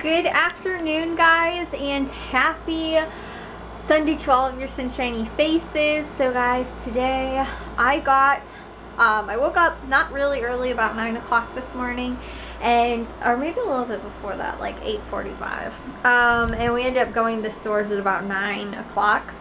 Good afternoon, guys, and happy Sunday to all of your sunshiny faces. So guys, today I got I woke up not really early, about 9 o'clock this morning, and or maybe a little bit before that, like 8:45, and we ended up going to the stores at about 9 o'clock,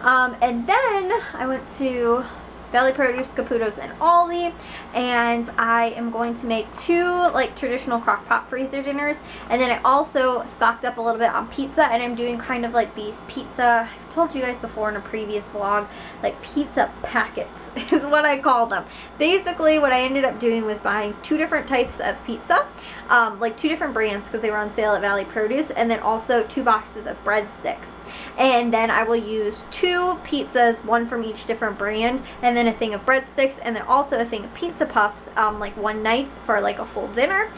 and then I went to Valley Produce, Caputo's, and Ollie, and I am going to make two like traditional crock pot freezer dinners, and then I also stocked up a little bit on pizza, and I'm doing kind of like these pizza, I've told you guys before in a previous vlog, like pizza packets is what I call them. Basically what I ended up doing was buying two different types of pizza, like two different brands because they were on sale at Valley Produce, and then also two boxes of breadsticks. And then I will use two pizzas, one from each different brand, and then a thing of breadsticks, and then also a thing of pizza puffs, like one night for like a full dinner.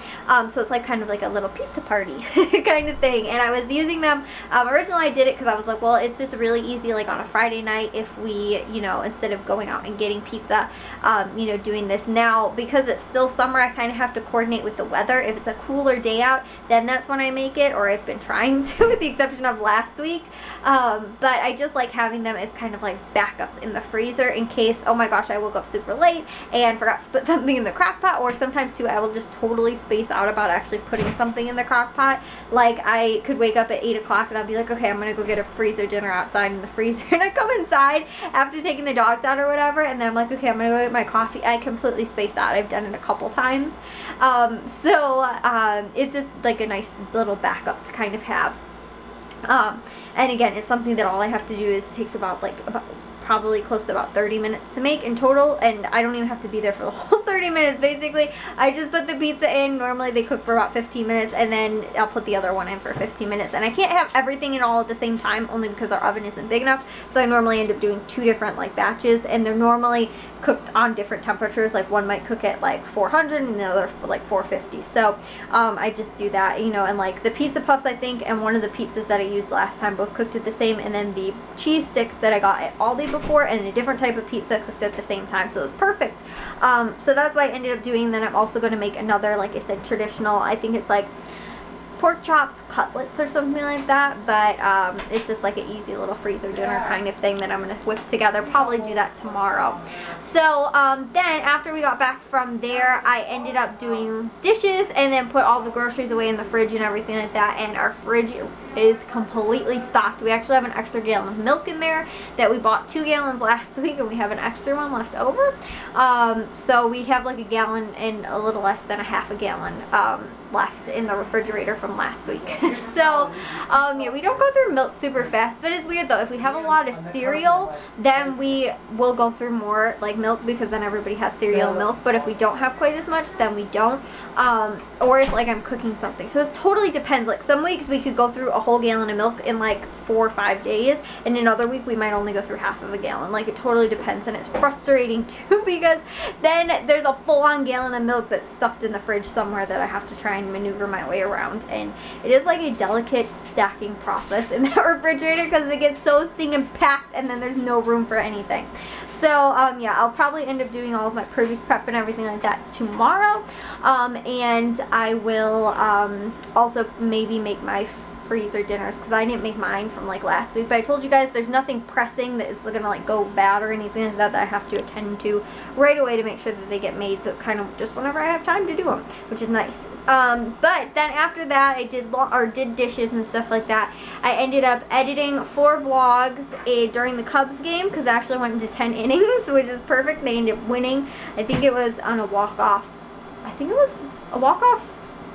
So it's like kind of like a little pizza party kind of thing. And I was using them, originally I did it because I was like, well, it's just really easy, like on a Friday night, if we, you know, instead of going out and getting pizza, you know, doing this. Now, because it's still summer, I kind of have to coordinate with the weather. If it's a cooler day out, then that's when I make it, or I've been trying to with the exception of last week. But I just like having them as kind of like backups in the freezer in case, oh my gosh, I woke up super late and forgot to put something in the crock pot. Or sometimes too, I will just totally space out about actually putting something in the crock pot. Like I could wake up at 8 o'clock and I'll be like, okay, I'm gonna go get a freezer dinner outside in the freezer, and I come inside after taking the dogs out or whatever, and then I'm like, okay, I'm gonna go get my coffee. I completely spaced out. I've done it a couple times. It's just like a nice little backup to kind of have. And again, it's something that all I have to do is takes about like probably close to about 30 minutes to make in total, and I don't even have to be there for the whole 30 minutes basically. I just put the pizza in. Normally they cook for about 15 minutes, and then I'll put the other one in for 15 minutes. And I can't have everything in all at the same time only because our oven isn't big enough, so I normally end up doing two different like batches, and they're normally cooked on different temperatures. Like one might cook at like 400 and the other for like 450. So I just do that, you know. And like the pizza puffs, I think, and one of the pizzas that I used last time both cooked at the same, and then the cheese sticks that I got at Aldi before and a different type of pizza cooked at the same time, so it was perfect. So that's what I ended up doing. Then I'm also going to make another, like I said, traditional, I think it's like pork chop cutlets or something like that, but it's just like an easy little freezer dinner kind of thing that I'm gonna whip together. Probably do that tomorrow. So then after we got back from there, I ended up doing dishes and then put all the groceries away in the fridge and everything like that, and our fridge is completely stocked. We actually have an extra gallon of milk in there that we bought 2 gallons last week, and we have an extra one left over. So we have like a gallon and a little less than a half a gallon left in the refrigerator from last week. So yeah, we don't go through milk super fast, but it's weird though. If we have a lot of cereal, then we will go through more like milk because then everybody has cereal and milk. But if we don't have quite as much, then we don't. Or if like I'm cooking something, so it totally depends. Like some weeks we could go through a whole gallon of milk in like 4 or 5 days, and another week we might only go through half of a gallon. Like it totally depends, and it's frustrating too because then there's a full-on gallon of milk that's stuffed in the fridge somewhere that I have to try and maneuver my way around, and it is like a delicate stacking process in that refrigerator because it gets so stinking packed and then there's no room for anything. So yeah, I'll probably end up doing all of my produce prep and everything like that tomorrow, and I will also maybe make my freezer dinners because I didn't make mine from like last week. But I told you guys there's nothing pressing that is gonna like go bad or anything like that I have to attend to right away to make sure that they get made. So it's kind of just whenever I have time to do them, which is nice. But then after that I did dishes and stuff like that. I ended up editing 4 vlogs during the Cubs game because I actually went into 10 innings, which is perfect. They ended up winning. I think it was on a walk-off. I think it was a walk-off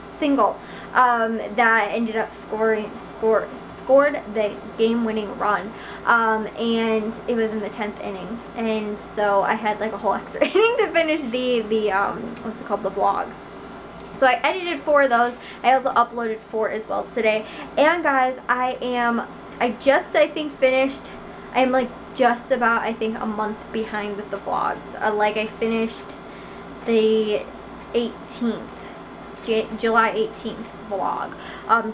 single that ended up scored the game-winning run, and it was in the 10th inning, and so I had like a whole extra inning to finish what's it called, the vlogs. So I edited 4 of those. I also uploaded 4 as well today. And guys, I'm like just about, I think, a month behind with the vlogs. Like I finished the July 18th vlog,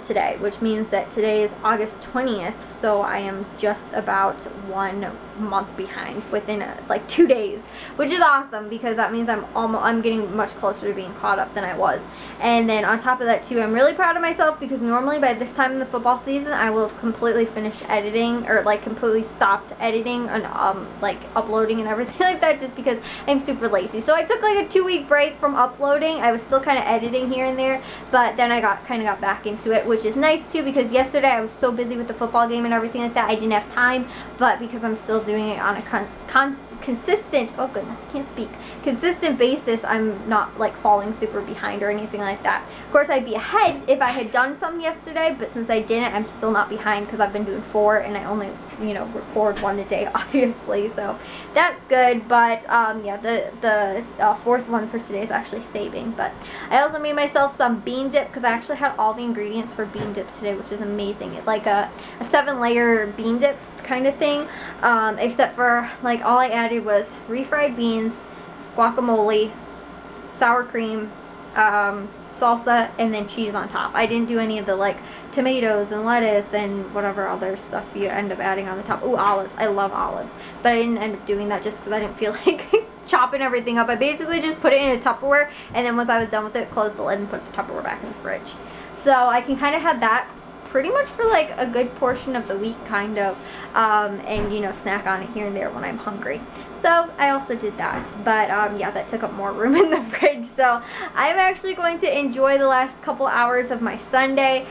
today, which means that today is August 20th, so I am just about 1 month behind within like 2 days, which is awesome because that means I'm getting much closer to being caught up than I was. And then on top of that too, I'm really proud of myself because normally by this time in the football season I will have completely finished editing, or like completely stopped editing and like uploading and everything like that, just because I'm super lazy. So I took like a 2-week break from uploading. I was still kind of editing here and there, but then I kind of got back into it, which is nice too, because yesterday I was so busy with the football game and everything like that I didn't have time. But because I'm still doing it on a consistent, oh goodness, I can't speak, consistent basis, I'm not like falling super behind or anything like that. Of course I'd be ahead if I had done some yesterday, but since I didn't, I'm still not behind because I've been doing 4 and I only, you know, record 1 a day obviously, so that's good. But yeah, the fourth one for today is actually saving. But I also made myself some bean dip because I actually had all the ingredients for bean dip today, which is amazing. It's like a 7-layer bean dip kind of thing, except for like all I added was refried beans, guacamole, sour cream, salsa, and then cheese on top. I didn't do any of the like tomatoes and lettuce and whatever other stuff you end up adding on the top. Ooh, olives, I love olives, but I didn't end up doing that just because I didn't feel like chopping everything up. I basically just put it in a Tupperware, and then once I was done with it, closed the lid and put the Tupperware back in the fridge. So I can kind of have that pretty much for like a good portion of the week, kind of, and you know, snack on it here and there when I'm hungry. So I also did that, but yeah, that took up more room in the fridge. So I'm actually going to enjoy the last couple hours of my Sunday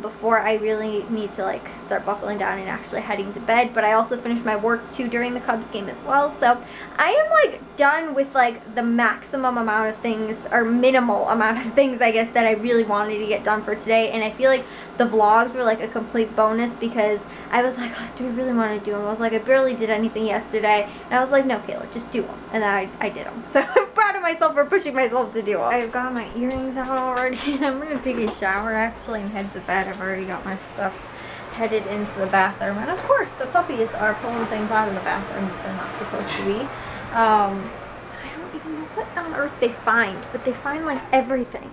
before I really need to like start buckling down and actually heading to bed. But I also finished my work too during the Cubs game as well. So I am like done with like the maximum amount of things, or minimal amount of things I guess, that I really wanted to get done for today. And I feel like the vlogs were like a complete bonus because I was like, oh, do I really want to do them? I was like, I barely did anything yesterday. And I was like, no, Kayla, just do them. And then I did them. So I'm proud of myself for pushing myself to do them. I've got my earrings out already, and I'm going to take a shower actually and head to bed. I've already got my stuff headed into the bathroom. And of course, the puppies are pulling things out of the bathroom that they're not supposed to be. I don't even know what on earth they find, but they find like everything.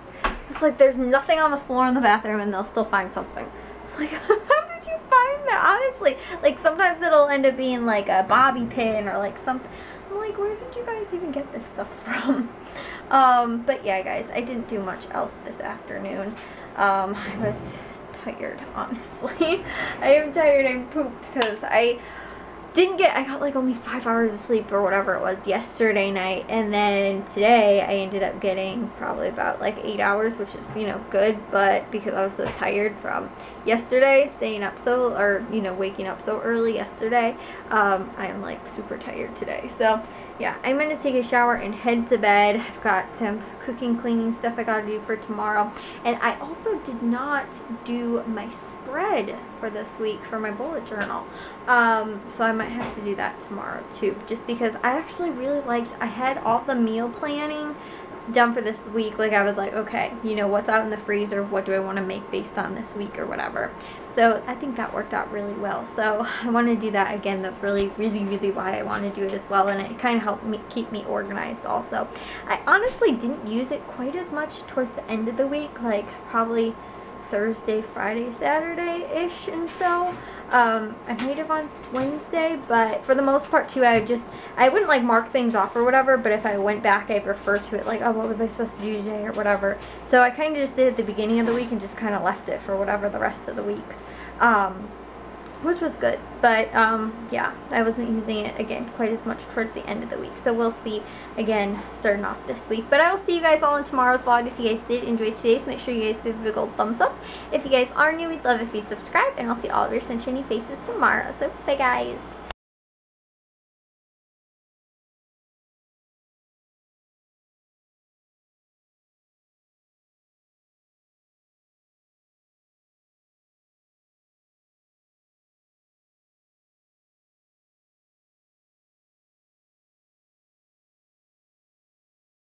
It's like there's nothing on the floor in the bathroom and they'll still find something. It's like, you find that? Honestly, like sometimes it'll end up being like a bobby pin or like something. I'm like, where did you guys even get this stuff from? But yeah guys, I didn't do much else this afternoon. I was tired, honestly. I am tired. I'm pooped because I got like only 5 hours of sleep or whatever it was yesterday night, and then today I ended up getting probably about like 8 hours, which is, you know, good, but because I was so tired from yesterday, staying up so, or you know, waking up so early yesterday, I'm like super tired today. So yeah, I'm gonna take a shower and head to bed. I've got some cooking, cleaning stuff I gotta do for tomorrow, and I also did not do my spread for this week for my bullet journal, so I might have to do that tomorrow too, just because I actually really liked, I had all the meal planning done for this week. Like I was like, okay, you know, what's out in the freezer, what do I want to make based on this week or whatever. So I think that worked out really well, so I want to do that again. That's really why I want to do it as well, and it kind of helped me keep me organized also. I honestly didn't use it quite as much towards the end of the week, like probably Thursday, Friday, Saturday-ish, and so I made it on Wednesday. But for the most part too, I wouldn't like mark things off or whatever, but if I went back, I'd refer to it like, oh, what was I supposed to do today or whatever. So I kind of just did it at the beginning of the week and just kind of left it for whatever the rest of the week, which was good. But yeah, I wasn't using it again quite as much towards the end of the week, so we'll see again starting off this week. But I will see you guys all in tomorrow's vlog. If you guys did enjoy today's, make sure you guys give it a gold thumbs up. If you guys are new, we'd love if you'd subscribe, and I'll see all of your sunshiny faces tomorrow. So bye guys.